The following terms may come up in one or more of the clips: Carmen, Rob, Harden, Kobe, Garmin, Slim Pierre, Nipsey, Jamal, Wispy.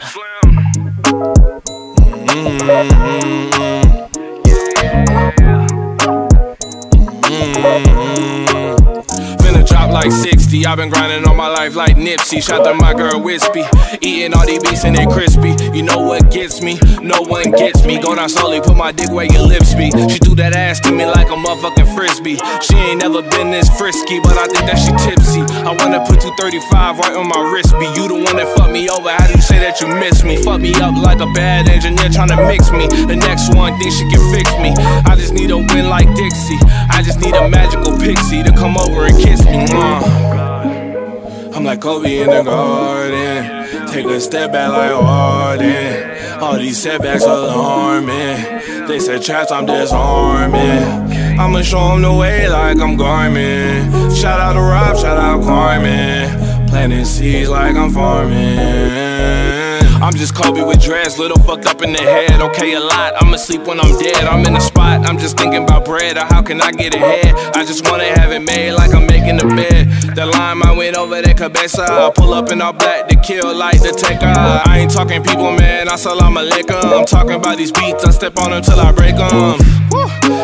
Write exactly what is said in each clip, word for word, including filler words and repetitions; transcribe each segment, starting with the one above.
Finna drop like sixty. I've been grinding all my life like Nipsey. Shout to my girl Wispy. Eating all these beats and they crispy. You know what gets me? No one gets me. Go down slowly, put my dick where your lips be. She threw that ass to me like a motherfucking frisbee. She ain't never been this frisky, but I think that she tipsy. I wanna put two thirty-five right on my wrist. Be you the one that fucked me over. How do you say that you miss me? Fuck me up like a bad engineer tryna mix me. The next one thinks she can fix me. I just need a win like Dixie. I just need a magical pixie to come over and kiss me. uh. I'm like Kobe in the garden. Take a step back like Harden. All these setbacks are alarming. They said traps, I'm disarming. I'ma show them the way like I'm Garmin. Shout out to Rob, shout out Carmen. Planting seeds like I'm farming. I'm just Kobe with dreads, little fucked up in the head. Okay, a lot, I'm asleep when I'm dead. I'm in the spot, I'm just thinking about bread or how can I get ahead. I just wanna have it made like I'm making the bed. The line I went over that cabeza. I pull up in all black to kill like the taker. I ain't talking people, man, I salam alaikum. I'm talking about these beats, I step on them till I break them.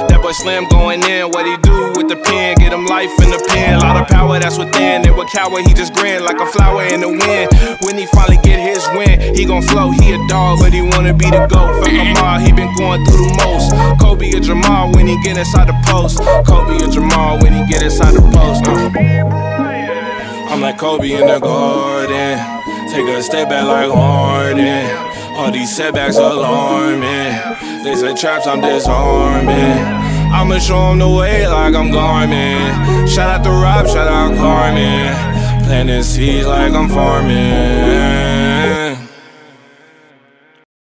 That boy Slim going in, what he do with the pen? Get him life in the pen, lot of power that's within. They were coward, he just grin like a flower in the wind. When he finally get his win, he gon' flow, he a dog, but he wanna be the GOAT. Fuck him all, he been going through the most. Kobe or Jamal when he get inside the post. Kobe or Jamal when he get inside the post. uh. I'm like Kobe in the garden. Take a step back like Harden. All these setbacks alarming. They said traps, I'm disarming. I'ma show him the way like I'm Garmin. Shout out to Rob, shout out Carmen. Planting seeds like I'm farming.